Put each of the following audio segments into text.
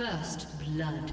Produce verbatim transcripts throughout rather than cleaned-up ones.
First blood.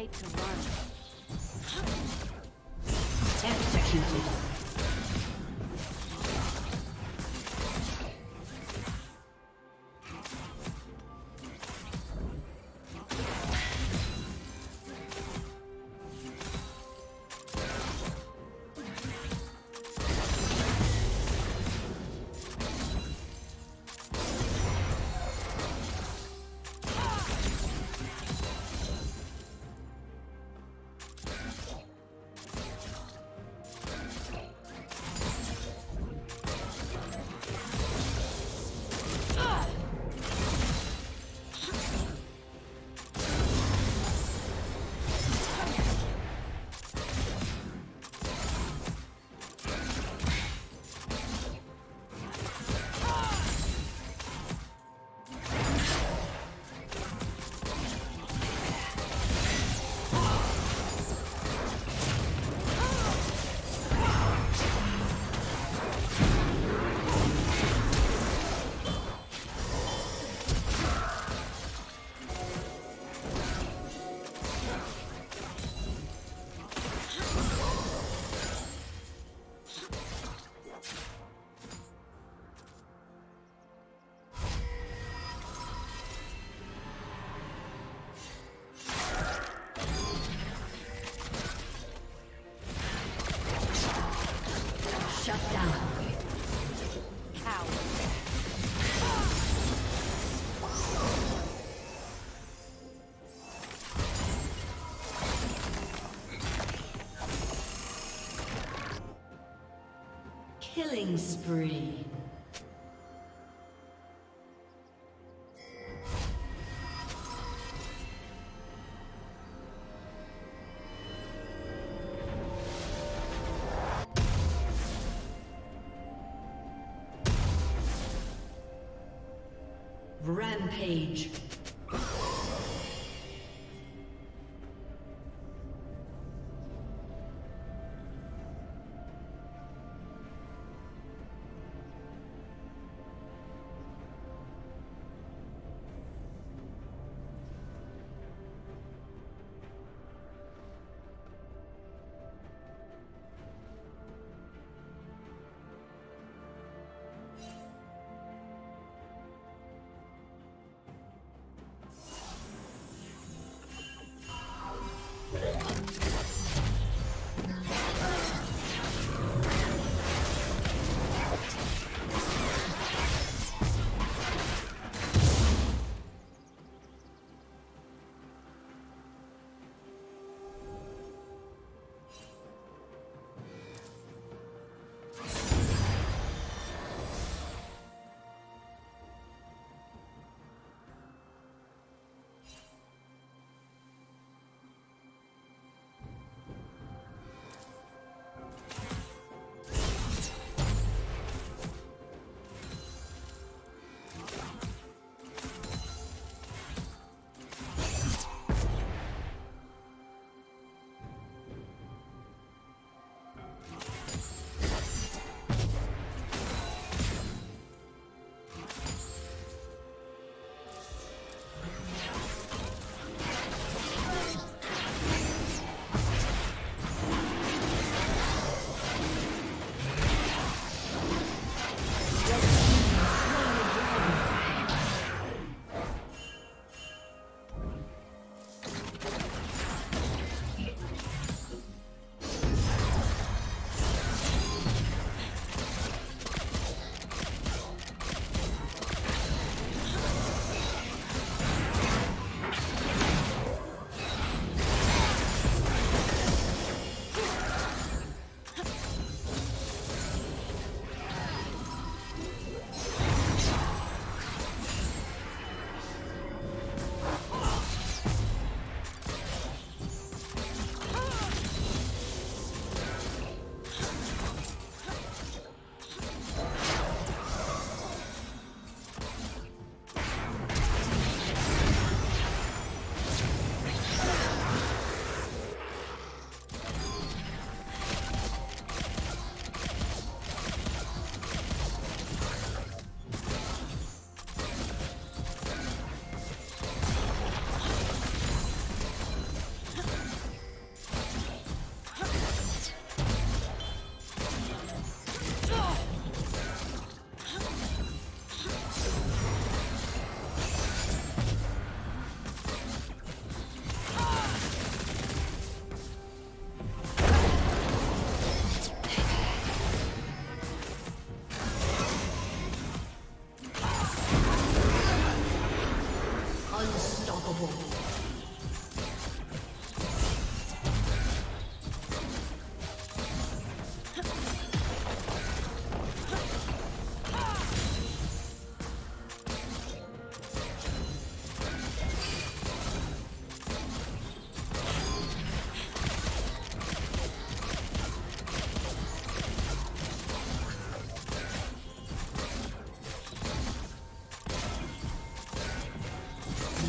To run. Executed. Killing spree. Rampage.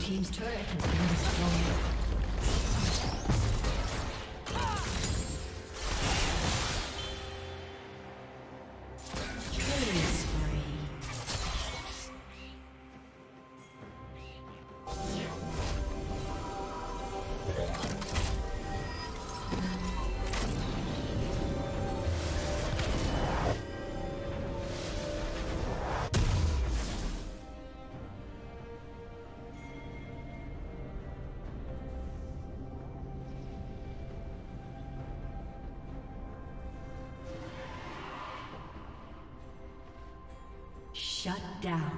Team's turret has been destroyed. Shut down.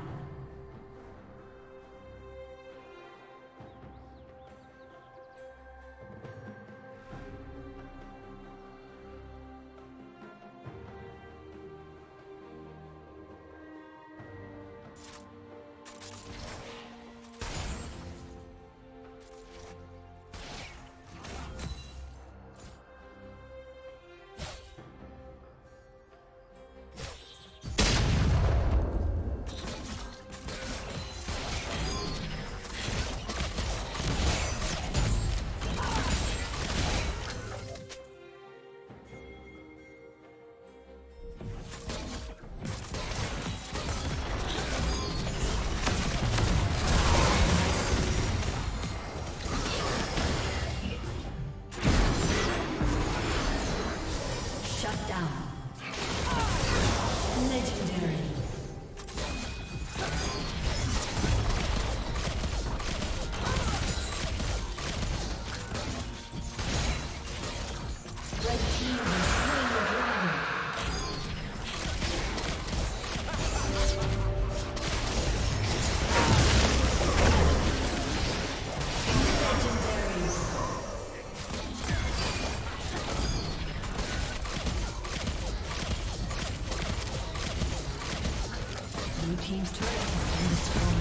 Team's turret has been destroyed.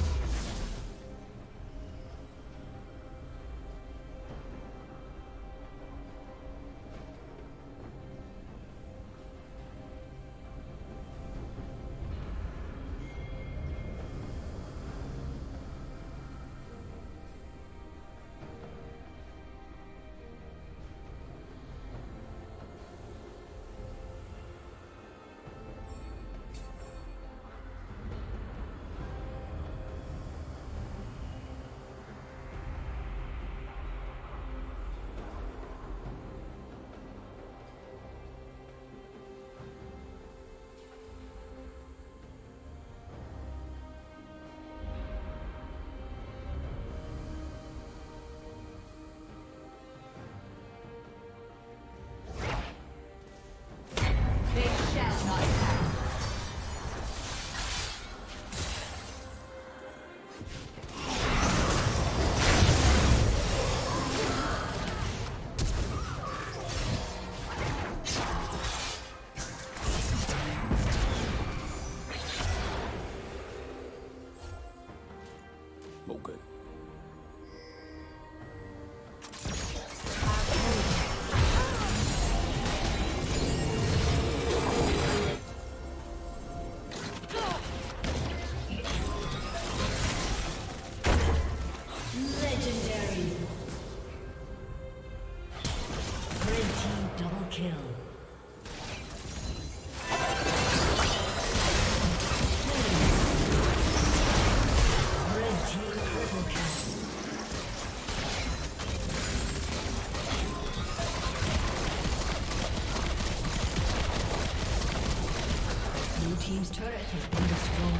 Team's turret has been destroyed.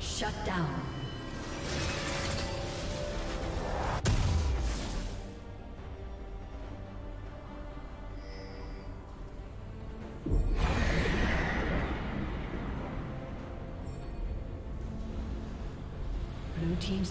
Shut down. Blue team's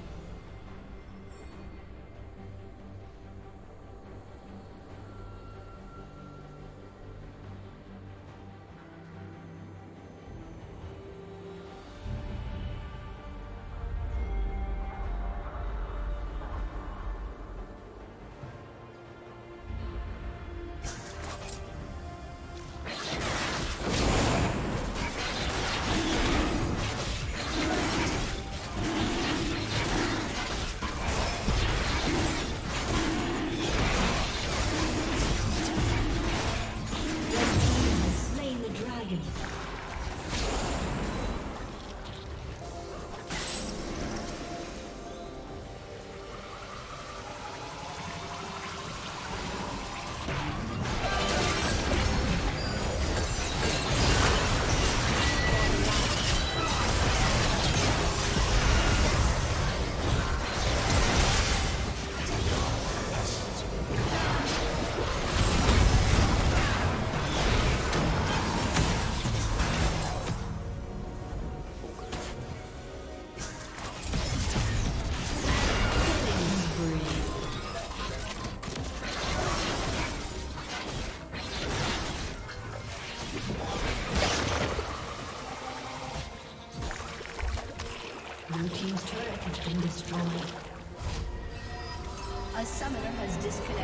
Blue team's turret has been destroyed. A summoner has disconnected.